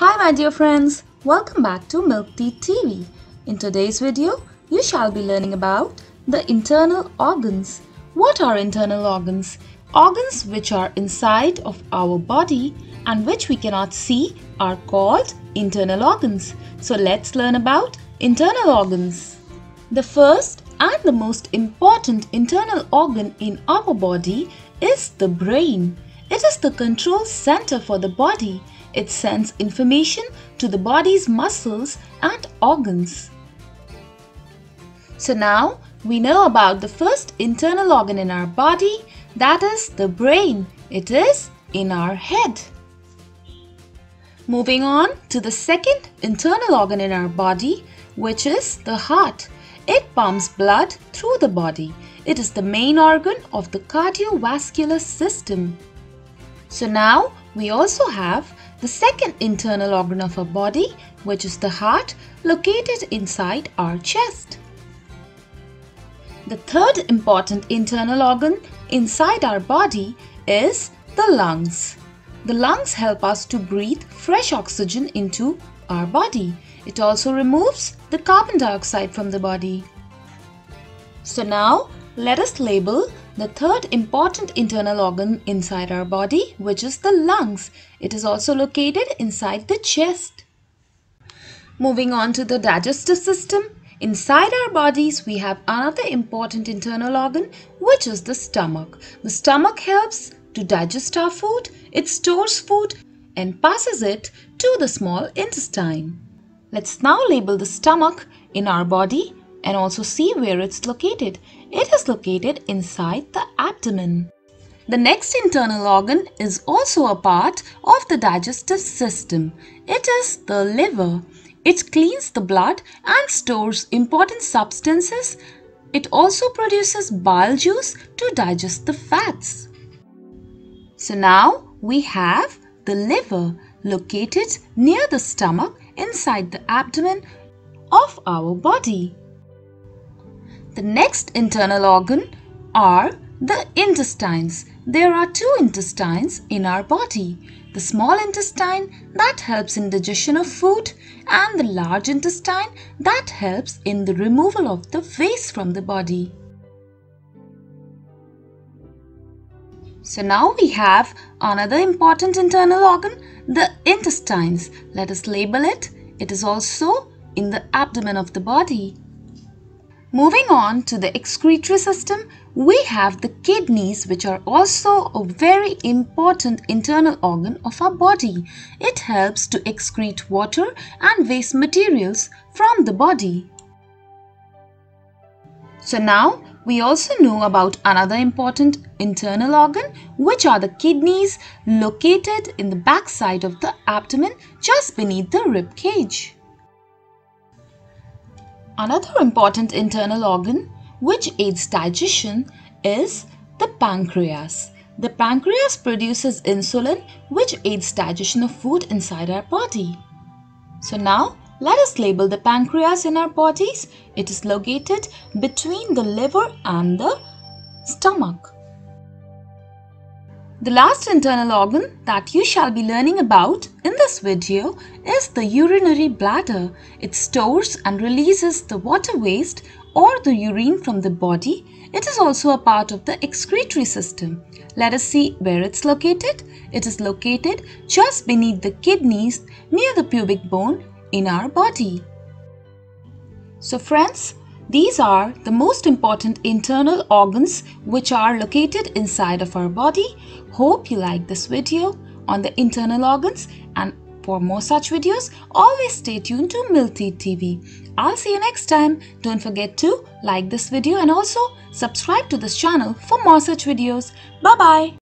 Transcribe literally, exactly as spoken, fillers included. Hi my dear friends, welcome back to MilkTeeth T V. In today's video, you shall be learning about the internal organs. What are internal organs? Organs which are inside of our body and which we cannot see are called internal organs. So let's learn about internal organs. The first and the most important internal organ in our body is the brain. It is the control center for the body. It sends information to the body's muscles and organs. So now we know about the first internal organ in our body, that is the brain. It is in our head. Moving on to the second internal organ in our body, which is the heart. It pumps blood through the body. It is the main organ of the cardiovascular system. So now we also have the second internal organ of our body, which is the heart, located inside our chest. The third important internal organ inside our body is the lungs. The lungs help us to breathe fresh oxygen into our body. It also removes the carbon dioxide from the body. So now let us label the third important internal organ inside our body, which is the lungs. It is also located inside the chest. Moving on to the digestive system. Inside our bodies, we have another important internal organ, which is the stomach. The stomach helps to digest our food. It stores food and passes it to the small intestine. Let's now label the stomach in our body and also see where it's located. It is located inside the abdomen. The next internal organ is also a part of the digestive system. It is the liver. It cleans the blood and stores important substances. It also produces bile juice to digest the fats. So now we have the liver located near the stomach inside the abdomen of our body. The next internal organ are the intestines. There are two intestines in our body. The small intestine that helps in digestion of food and the large intestine that helps in the removal of the waste from the body. So now we have another important internal organ, the intestines. Let us label it. It is also in the abdomen of the body. Moving on to the excretory system, we have the kidneys, which are also a very important internal organ of our body. It helps to excrete water and waste materials from the body. So now we also know about another important internal organ, which are the kidneys, located in the backside of the abdomen just beneath the rib cage. Another important internal organ which aids digestion is the pancreas. The pancreas produces insulin which aids digestion of food inside our body. So now let us label the pancreas in our bodies. It is located between the liver and the stomach. The last internal organ that you shall be learning about in this video is the urinary bladder. It stores and releases the water waste or the urine from the body. It is also a part of the excretory system. Let us see where it's located. It is located just beneath the kidneys, near the pubic bone in our body. So friends, these are the most important internal organs which are located inside of our body. Hope you like this video on the internal organs, and for more such videos, always stay tuned to MilkTeeth T V. I'll see you next time. Don't forget to like this video and also subscribe to this channel for more such videos. Bye bye.